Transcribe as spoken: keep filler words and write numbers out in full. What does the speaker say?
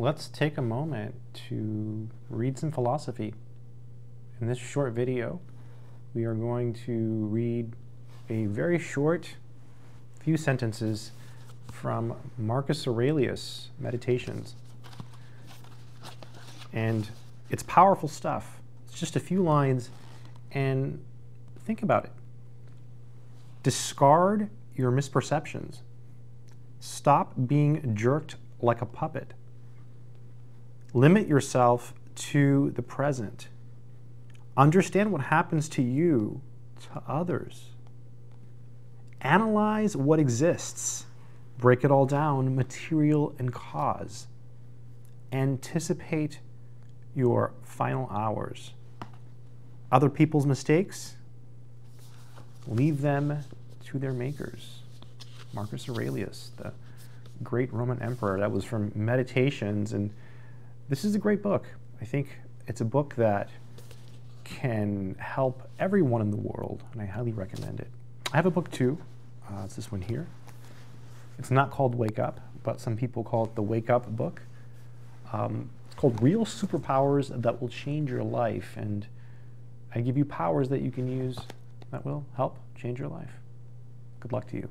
let's take a moment to read some philosophy. In this short video, we are going to read a very short few sentences from Marcus Aurelius' Meditations. And it's powerful stuff. It's just a few lines, and think about it. Discard your misperceptions. Stop being jerked like a puppet. Limit yourself to the present. Understand what happens to you, to others. Analyze what exists. Break it all down, material and cause. Anticipate your final hours. Other people's mistakes? Leave them to their makers. Marcus Aurelius, the great Roman emperor. That was from Meditations, and this is a great book. I think it's a book that can help everyone in the world, and I highly recommend it. I have a book too. Uh, it's this one here. It's not called Wake Up, but some people call it the Wake Up book. Um, it's called Real Superpowers That Will Change Your Life, and I give you powers that you can use that will help change your life. Good luck to you.